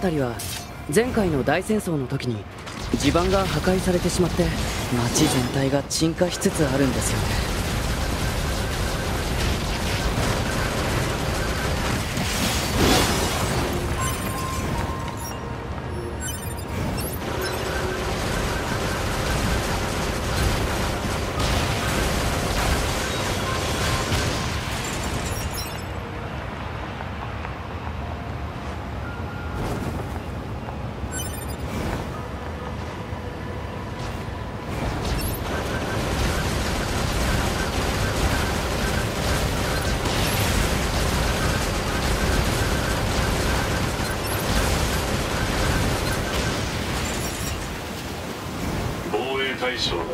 辺りは前回の大戦争の時に地盤が破壊されてしまって街全体が沈下しつつあるんですよね。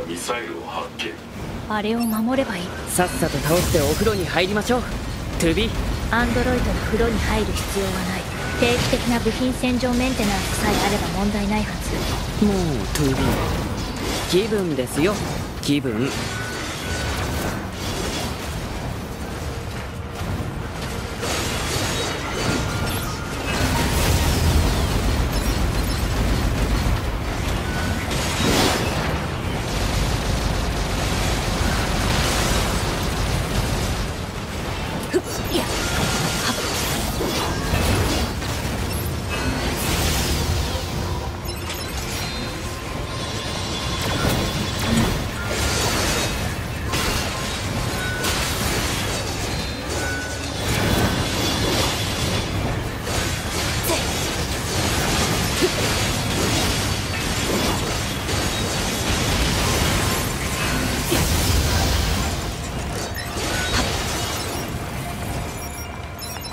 ミサイルを発見。あれを守ればいい。さっさと倒してお風呂に入りましょう。 2B。 アンドロイドの風呂に入る必要はない。定期的な部品洗浄メンテナンスさえあれば問題ないはず。もう 2B 気分ですよ、気分。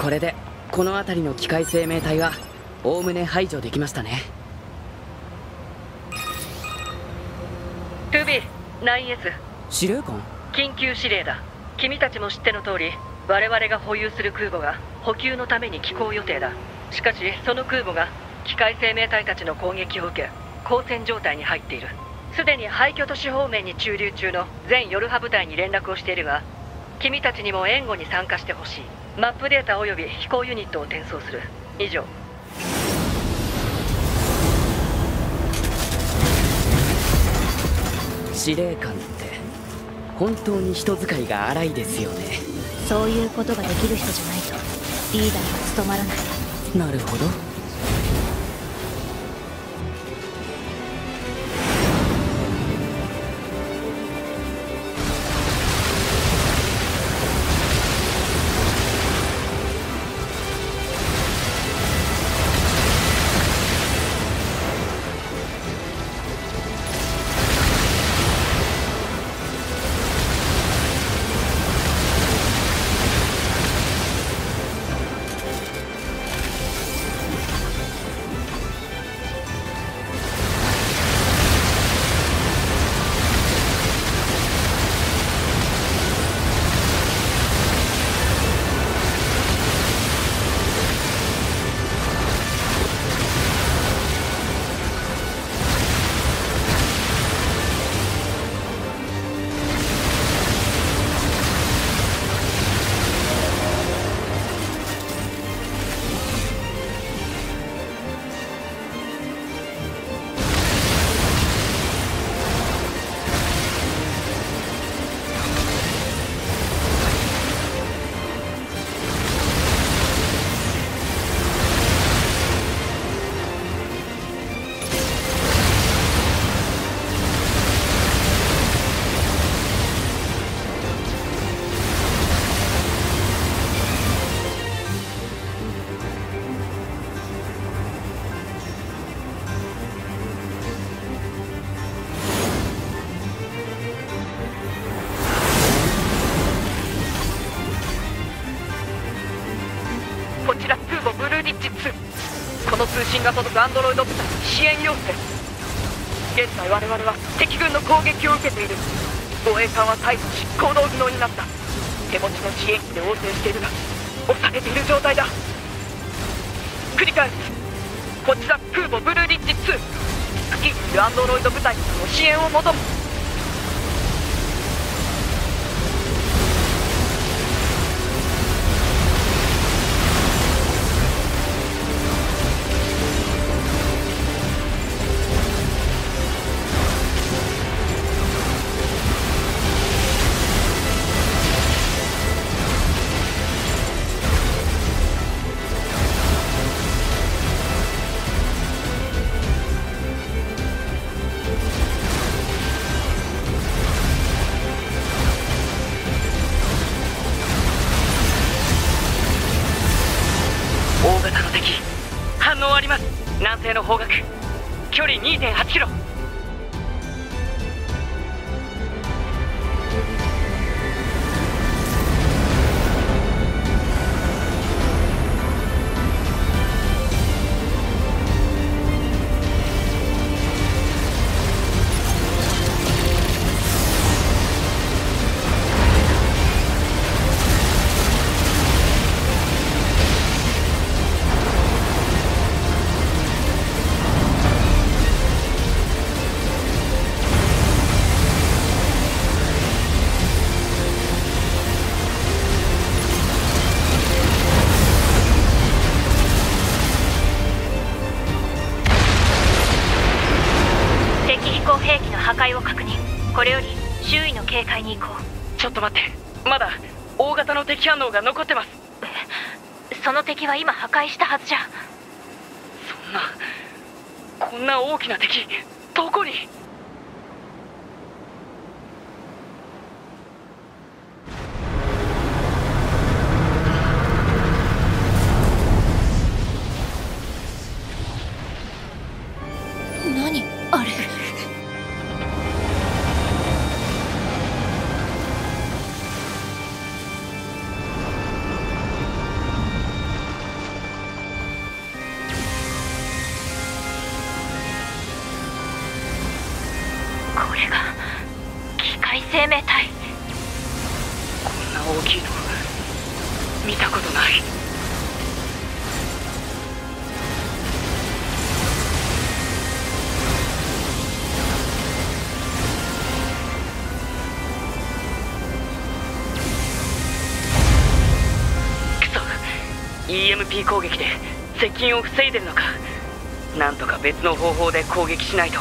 これでこの辺りの機械生命体はおおむね排除できましたね。 2B、 9S。 司令官、緊急指令だ。君たちも知っての通り、我々が保有する空母が補給のために寄港予定だ。しかしその空母が機械生命体たちの攻撃を受け、交戦状態に入っている。すでに廃墟都市方面に駐留中の全ヨルハ部隊に連絡をしているが、君たちにも援護に参加してほしい。マップデータおよび飛行ユニットを転送する。以上。司令官って本当に人使いが荒いですよね。そういうことができる人じゃないとリーダーは務まらない。なるほど。が届くアンドロイド部隊支援要請。現在我々は敵軍の攻撃を受けている。護衛艦は退避し行動不能になった。手持ちの支援機で応戦しているが押されている状態だ。繰り返す。こちら空母ブルーリッジ2、付近にいるアンドロイド部隊の支援を求む。1.8キロ。これより周囲の警戒に行こう。ちょっと待って、まだ大型の敵反応が残ってます。その敵は今破壊したはずじゃ。そんなこんな大きな敵どこに。何あれ。生命体、こんな大きいの見たことない。くそ、 EMP 攻撃で接近を防いでるのか。なんとか別の方法で攻撃しないと。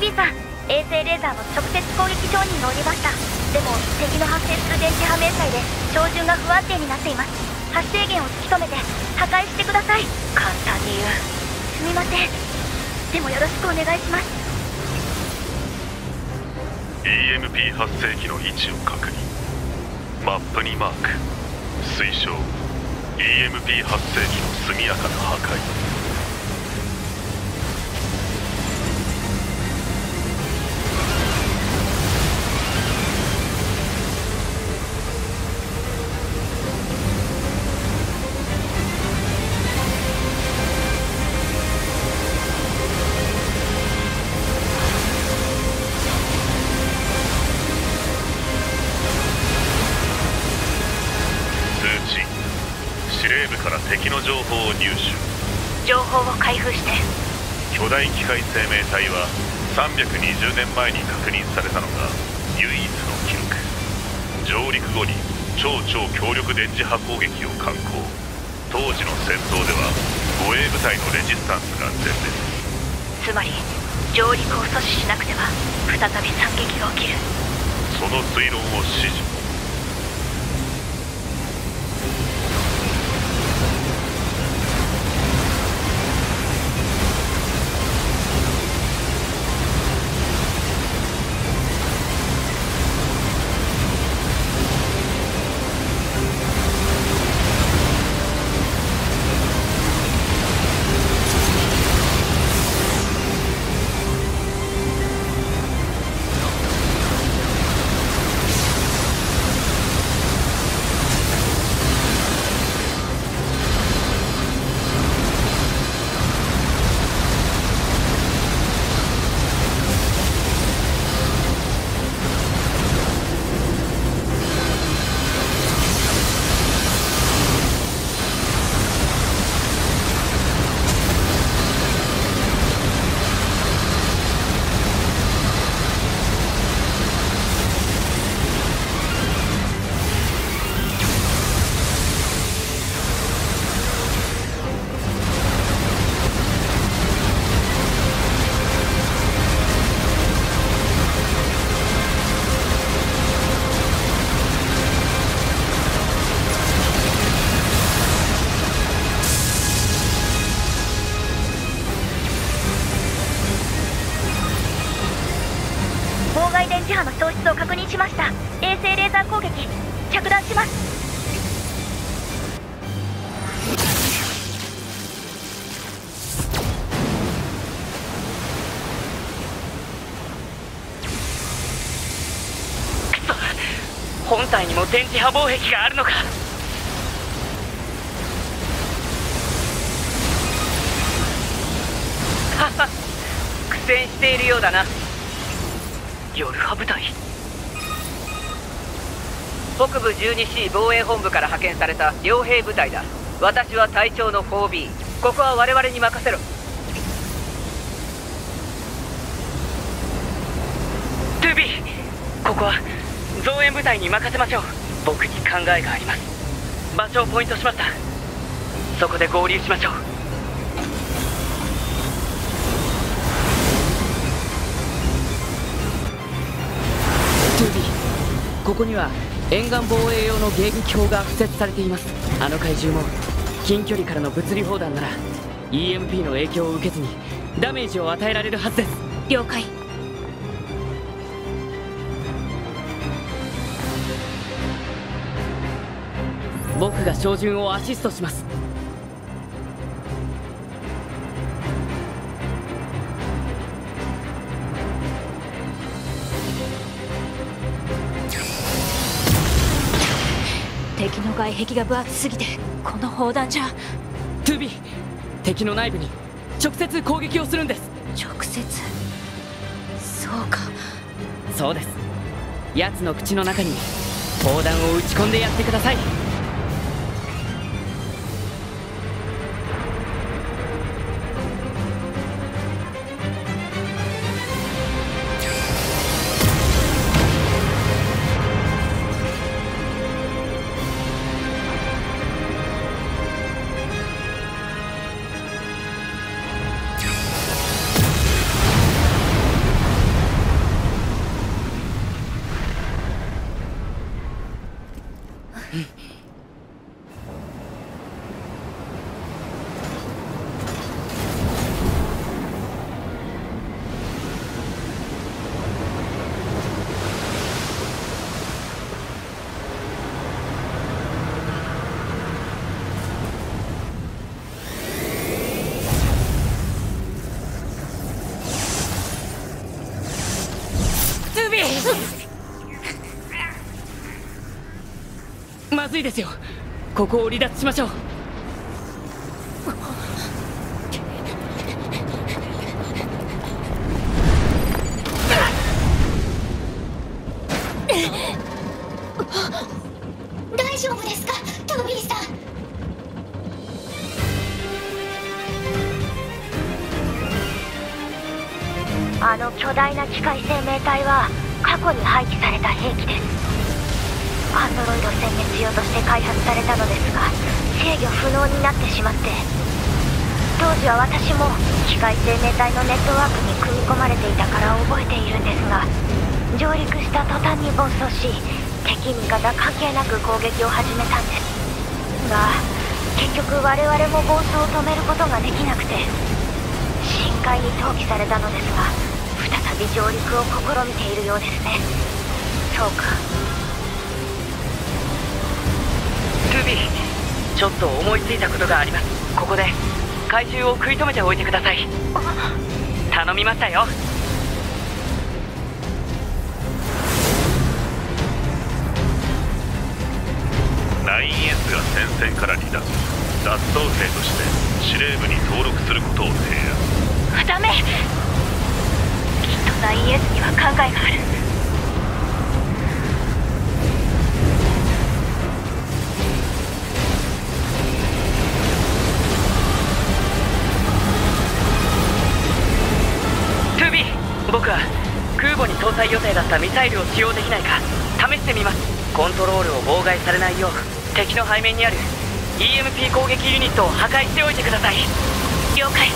2B さん、衛星レーザーの直接攻撃場に乗りました。でも敵の発生する電磁波明細で照準が不安定になっています。発生源を突き止めて破壊してください。簡単に言う。すみません、でもよろしくお願いします。 EMP 発生機の位置を確認。マップにマーク。推奨 EMP 発生機の速やかな破壊。敵の情報を入手。情報を開封して。巨大機械生命体は320年前に確認されたのが唯一の記録。上陸後に超強力電磁波攻撃を敢行。当時の戦闘では護衛部隊のレジスタンスが全滅。つまり上陸を阻止しなくては再び惨劇が起きる。その推論を支持。電磁波の消失を確認しました。衛星レーザー攻撃着弾します。本体にも電磁波防壁があるのか。はは苦戦しているようだな。ヨルハ部隊、北部 12C 防衛本部から派遣された傭兵部隊だ。私は隊長の 4B。 ここは我々に任せろ。2B、 ここは増援部隊に任せましょう。僕に考えがあります。場所をポイントしました。そこで合流しましょう。2B、 ここには沿岸防衛用の迎撃砲が付設されています。あの怪獣も近距離からの物理砲弾なら EMP の影響を受けずにダメージを与えられるはずです。了解。僕が照準をアシストします。敵の外壁が分厚すぎてこの砲弾じゃ。 2B、 敵の内部に直接攻撃をするんです。直接、そうか。そうです。奴の口の中に砲弾を打ち込んでやってください。まずいですよ。ここを離脱しましょう。大丈夫ですか、2Bさん。あの巨大な機械生命体は過去に廃棄された兵器です。アンドロイド殲滅用として開発されたのですが、制御不能になってしまって、当時は私も機械生命体のネットワークに組み込まれていたから覚えているんですが、上陸した途端に暴走し、敵味方関係なく攻撃を始めたんですが、結局我々も暴走を止めることができなくて深海に投棄されたのですが、再び上陸を試みているようですね。そうか。ちょっと思いついたことがあります。ここで怪獣を食い止めておいてください。頼みましたよ。9S が戦線から離脱、脱走兵として司令部に登録することを提案。ダメ、きっと 9S には考えがある。僕は空母に搭載予定だったミサイルを使用できないか試してみます。コントロールを妨害されないよう敵の背面にある EMP 攻撃ユニットを破壊しておいてください。了解。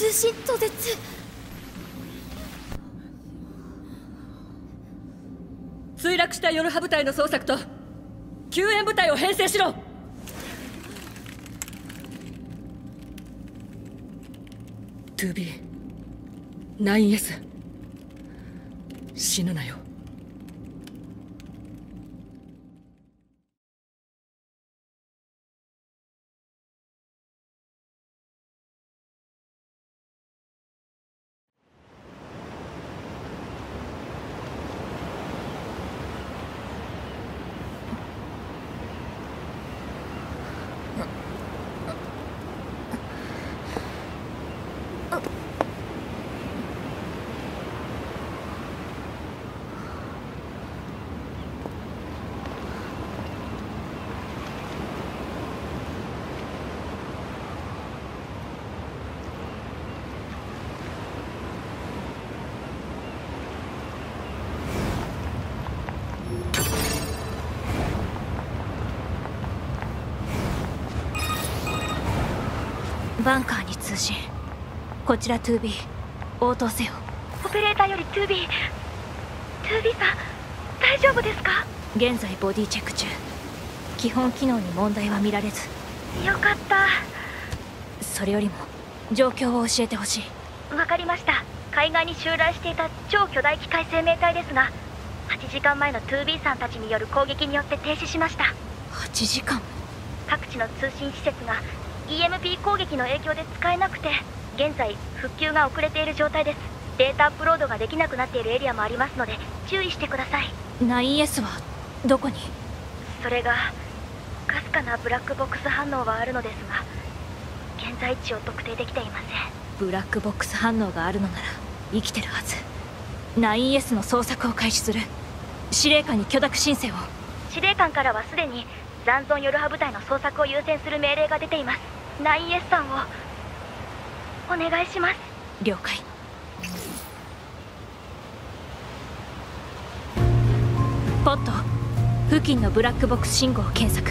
通信途絶。墜落したヨルハ部隊の捜索と救援部隊を編成しろ。2B、9S、死ぬなよ。バンカーに通信。こちら 2B、 応答せよ。オペレーターより 2B、 2B さん大丈夫ですか？現在ボディチェック中。基本機能に問題は見られず。よかった。それよりも状況を教えてほしい。わかりました。海岸に襲来していた超巨大機械生命体ですが、8時間前の 2B さんたちによる攻撃によって停止しました。8時間。各地の通信施設がEMP 攻撃の影響で使えなくて、現在復旧が遅れている状態です。データアップロードができなくなっているエリアもありますので注意してください。 9S はどこに？それがかすかなブラックボックス反応はあるのですが、現在地を特定できていません。ブラックボックス反応があるのなら生きてるはず。 9S の捜索を開始する。司令官に許諾申請を。司令官からはすでに残存ヨルハ部隊の捜索を優先する命令が出ています。9S さんをお願いします。了解。ポット、付近のブラックボックス信号を検索。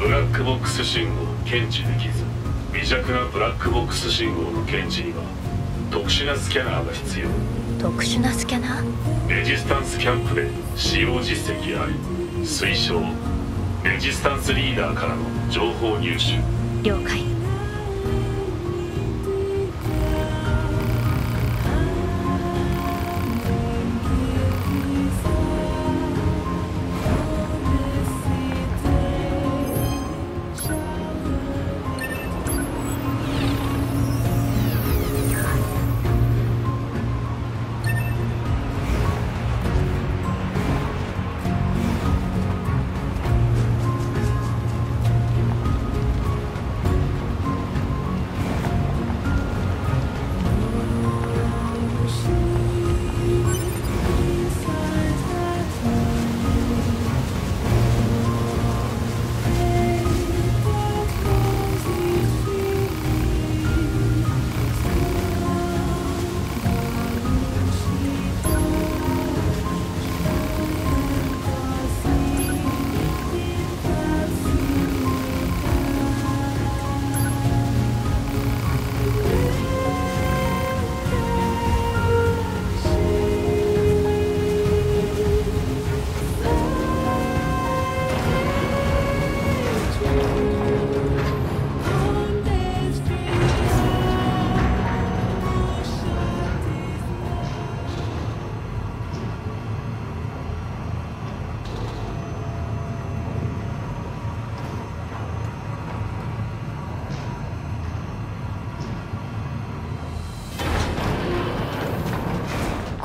ブラックボックス信号を検知できず、微弱なブラックボックス信号の検知には特殊なスキャナーが必要。特殊なスキャナー？レジスタンスキャンプで使用実績あり。推奨レジスタンスリーダーからの情報入手。了解。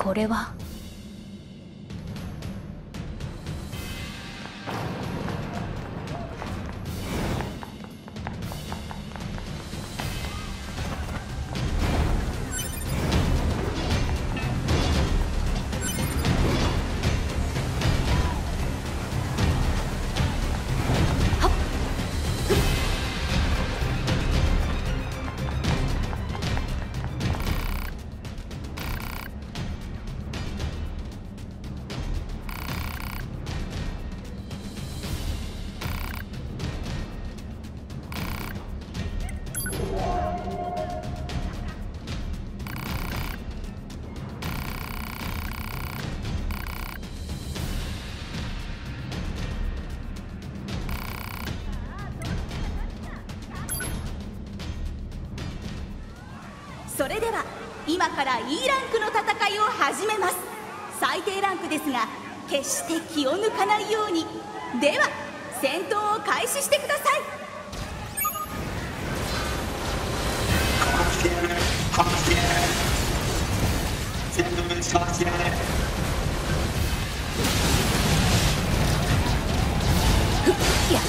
これはそれでは今から E ランクの戦いを始めます。最低ランクですが決して気を抜かないように。では戦闘を開始してください。 Yeah.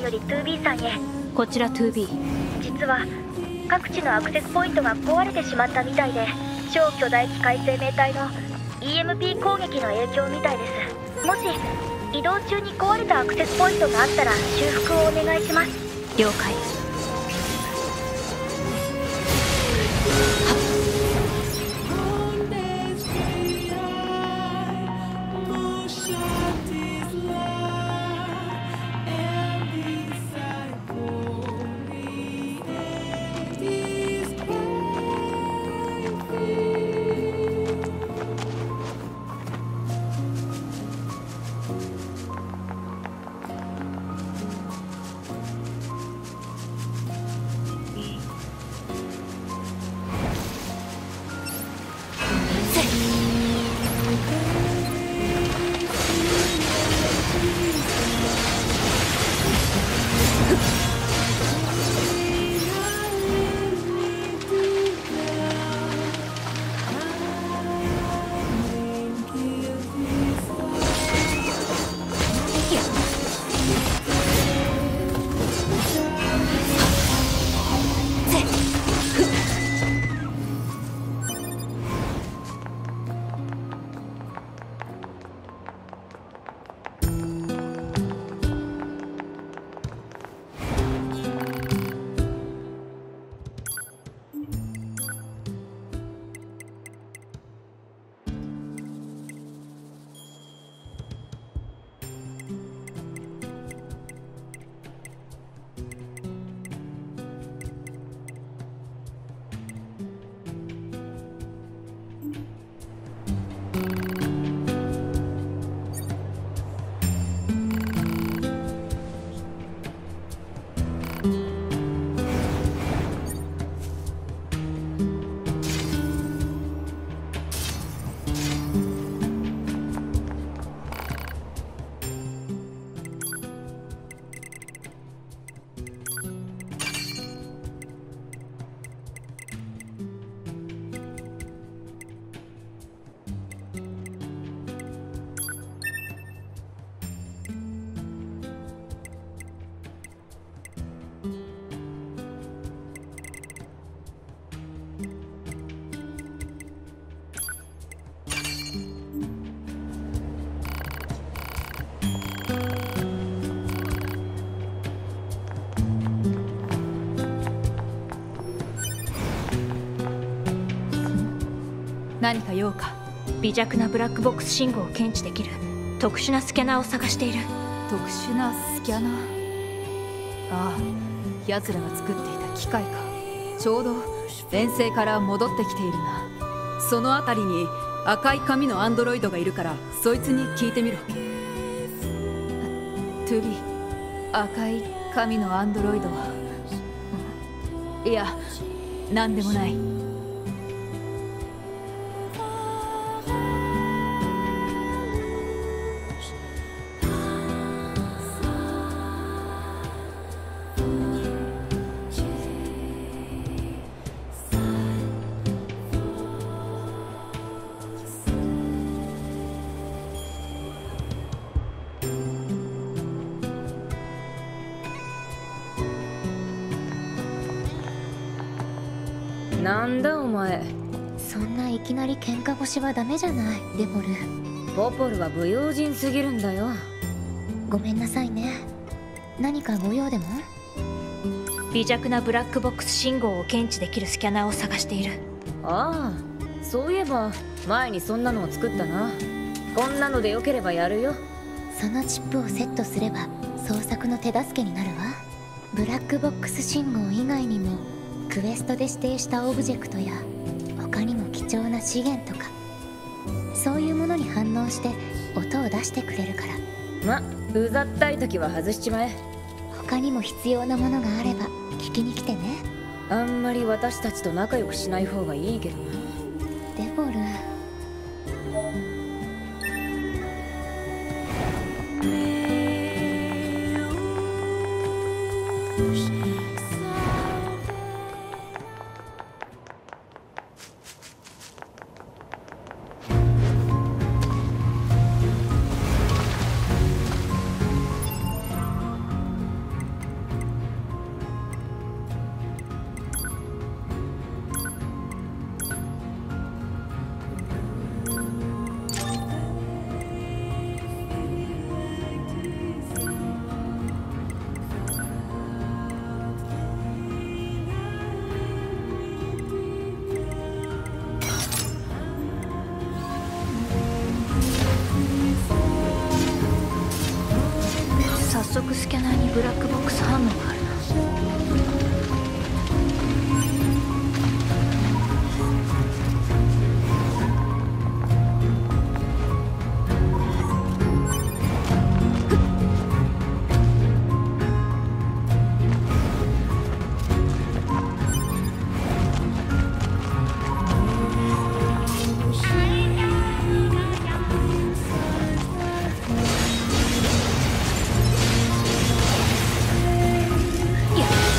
より 2B さんへ。こちら 2B。 実は各地のアクセスポイントが壊れてしまったみたいで、超巨大機械生命体の EMP 攻撃の影響みたいです。もし移動中に壊れたアクセスポイントがあったら修復をお願いします。了解。何か用か。微弱なブラックボックス信号を検知できる特殊なスキャナーを探している。特殊なスキャナー。ああ、奴らが作っていた機械か。ちょうど遠征から戻ってきているな。その辺りに赤い髪のアンドロイドがいるから、そいつに聞いてみろ。2B、赤い髪のアンドロイドは、いや何でもない。なんだお前。そんないきなり喧嘩腰はダメじゃない、デポル。ポポルは不用心すぎるんだよ。ごめんなさいね。何かご用でも？微弱なブラックボックス信号を検知できるスキャナーを探している。ああ、そういえば前にそんなのを作ったな。こんなのでよければやるよ。そのチップをセットすれば捜索の手助けになるわ。ブラックボックス信号以外にもクエストで指定したオブジェクトや他にも貴重な資源とかそういうものに反応して音を出してくれるから。ま、うざったい時は外しちまえ。他にも必要なものがあれば聞きに来てね。あんまり私たちと仲良くしない方がいいけどな。デボル、早速スキャナーにブラックボックス反応があるな。Yeah.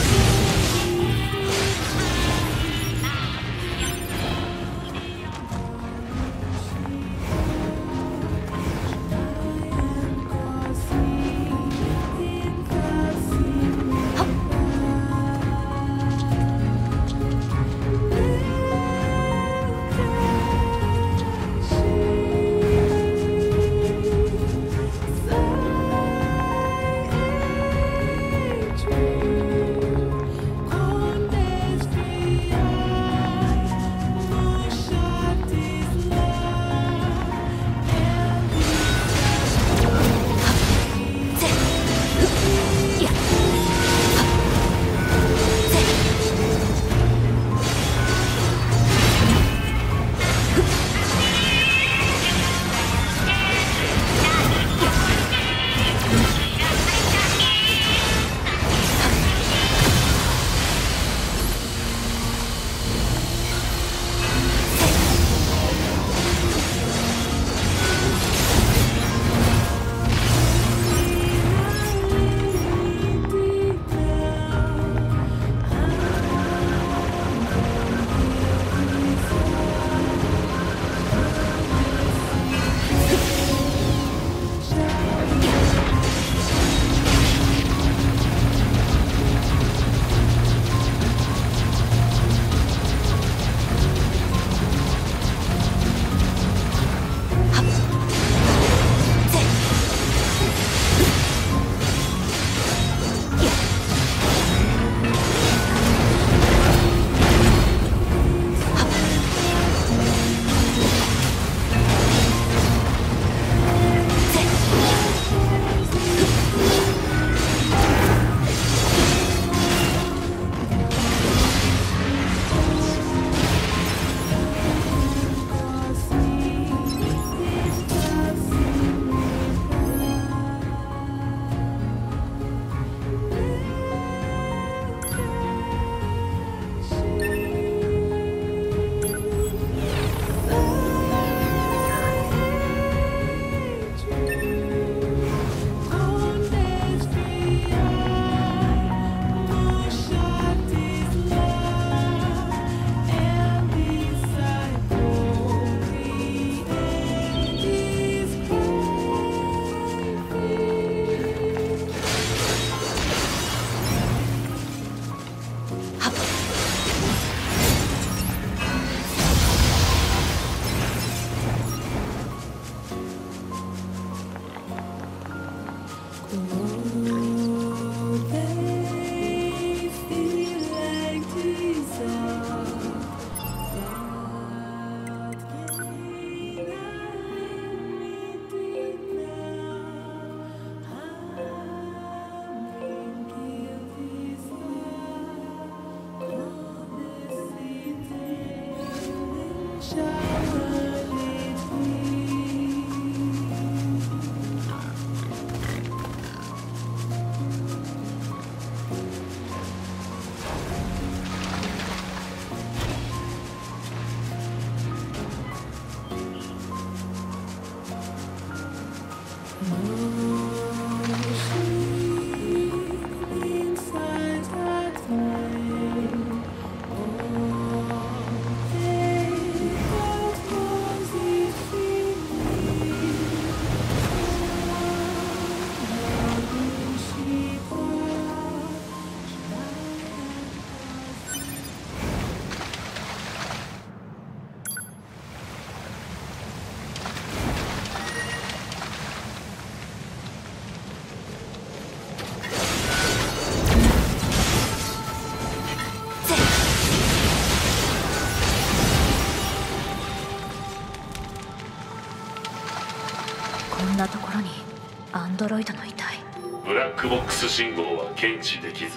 ブラックボックス信号は検知できず。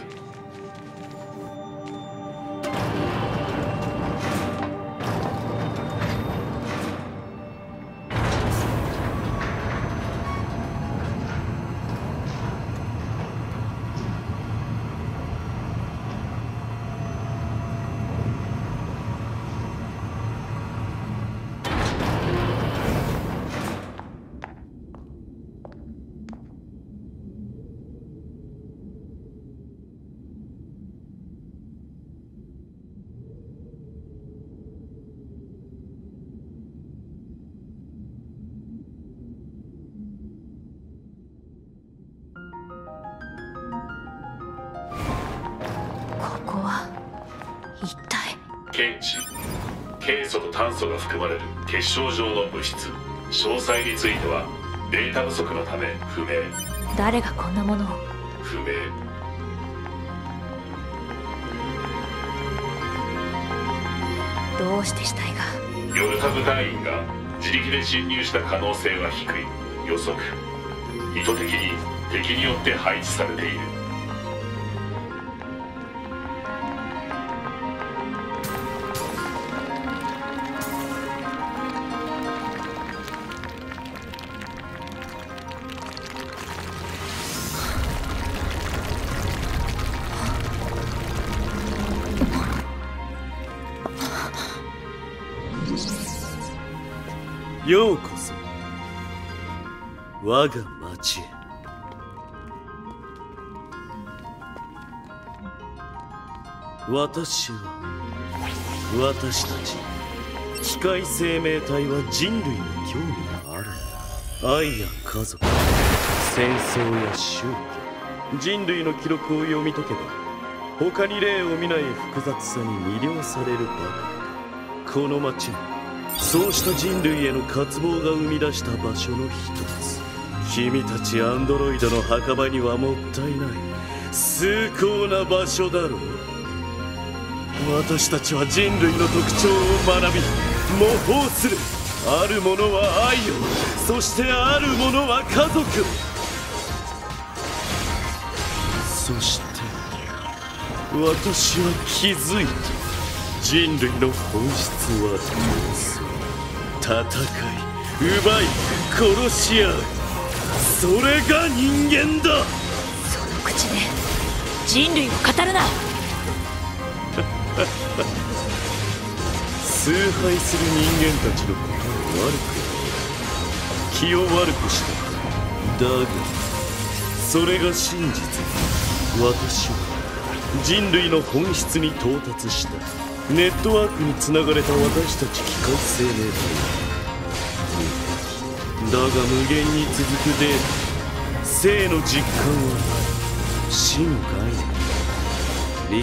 検知、ケイ素と炭素が含まれる結晶状の物質。詳細についてはデータ不足のため不明。誰がこんなものを？不明。どうして死体が？ヨルタ部隊員が自力で侵入した可能性は低い。予測。意図的に敵によって配置されている。ようこそ我が町へ。私たち機械生命体は人類に興味がある。愛や家族、戦争や宗教、人類の記録を読み解けば他に例を見ない複雑さに魅了されるばかり。この町はそうした人類への渇望が生み出した場所の一つ。君たちアンドロイドの墓場にはもったいない崇高な場所だろう。私たちは人類の特徴を学び模倣する。あるものは愛を、そしてあるものは家族を、そして私は気づいた。人類の本質は戦い、奪い、殺し合う。それが人間だ。その口で人類を語るな。崇拝する人間たちのことを悪く、気を悪くした。だがそれが真実。私は人類の本質に到達した。ネットワークにつながれた私たち機械生命体だが、無限に続くデータ、生の実感はない。死の概念理解できない。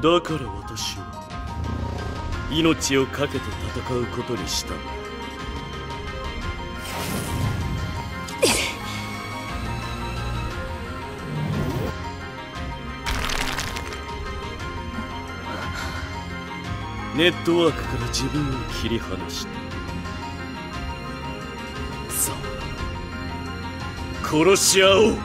だから私は命をかけて戦うことにした。ネットワークから自分を切り離した。さあ殺し合おう。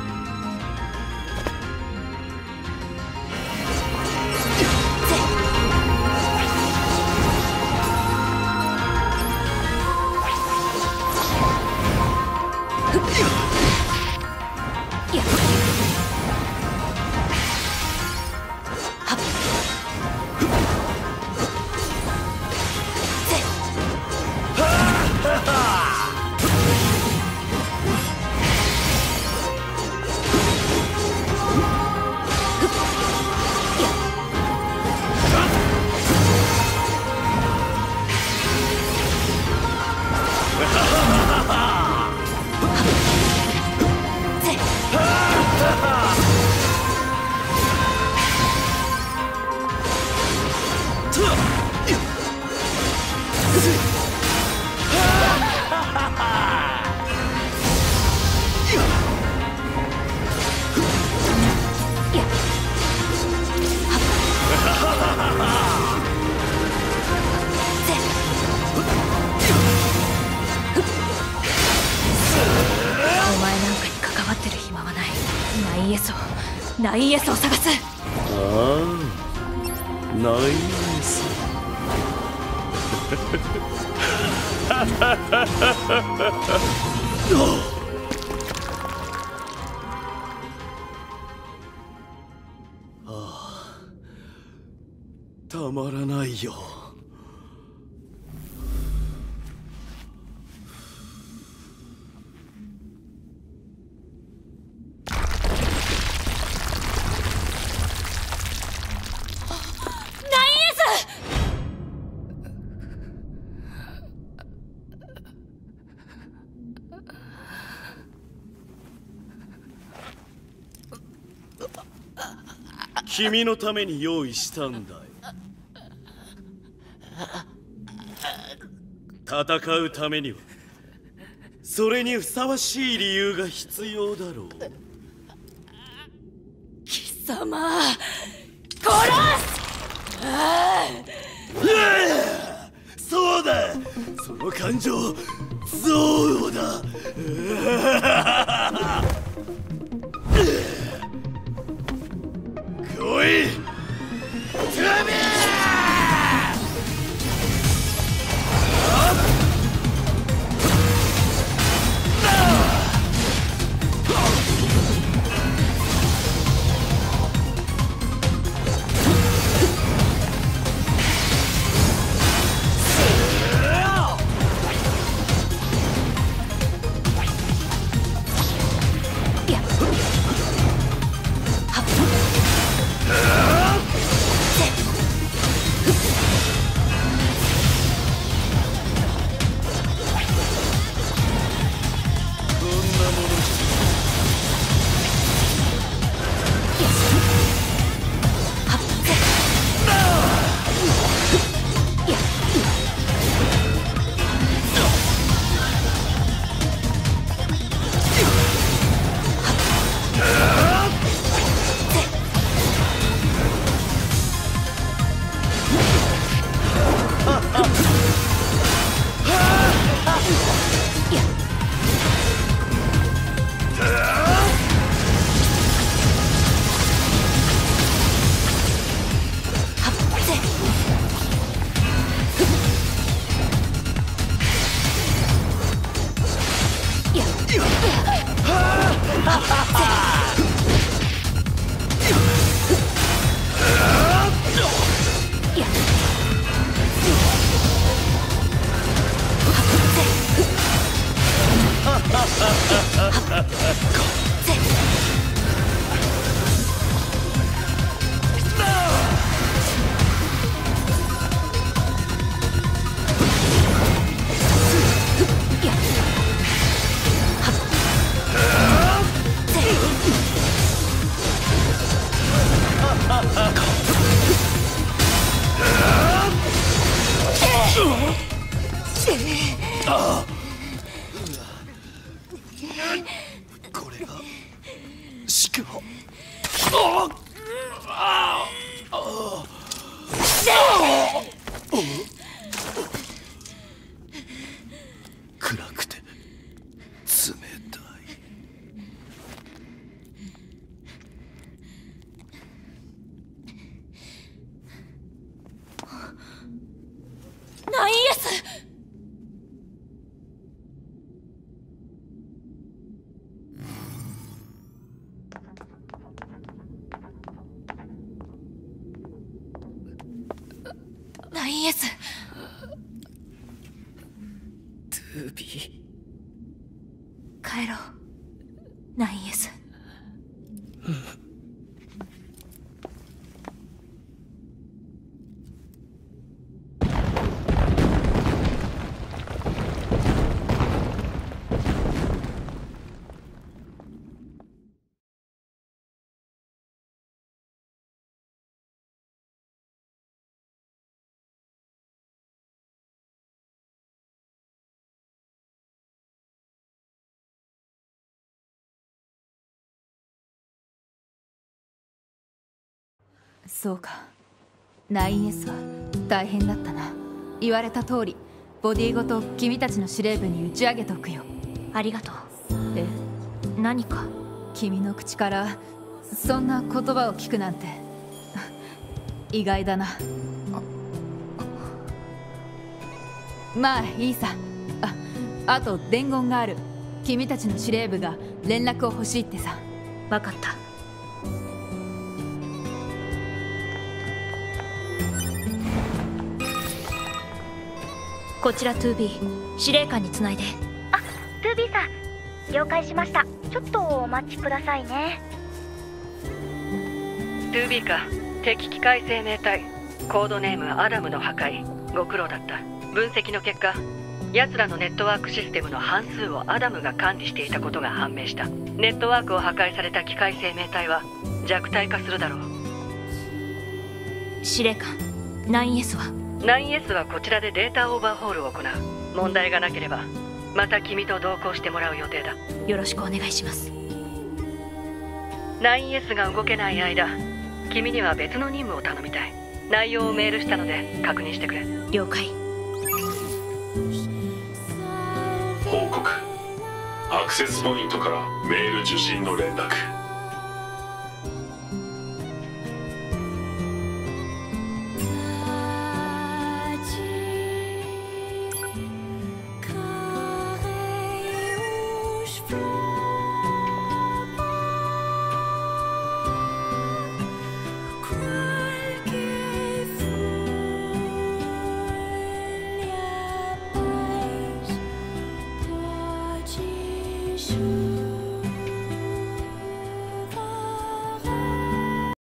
9S を探す。ああ、9S。ああ、たまらないよ。君のために用意したんだよ。戦うためにはそれにふさわしい理由が必要だろう。貴様殺す！ああ、そうだ、その感情憎悪だ。おい、暗くて冷たい。9S。2B。 帰ろう 9S。 そうか、9S は大変だったな。言われた通りボディごと君たちの司令部に打ち上げておくよ。ありがとう。え、何か君の口からそんな言葉を聞くなんて意外だな。まあいいさ。あと伝言がある。君たちの司令部が連絡を欲しいってさ。わかった。こちら 2B、 司令官につないで。あ、2B さん、了解しました。ちょっとお待ちくださいね。 2B か、敵機械生命体、コードネームアダムの破壊。ご苦労だった。分析の結果、奴らのネットワークシステムの半数をアダムが管理していたことが判明した。ネットワークを破壊された機械生命体は弱体化するだろう。司令官、 9S は9S はこちらでデータオーバーホールを行う。問題がなければまた君と同行してもらう予定だ。よろしくお願いします。 9S が動けない間、君には別の任務を頼みたい。内容をメールしたので確認してくれ。了解。報告。アクセスポイントからメール受信の連絡。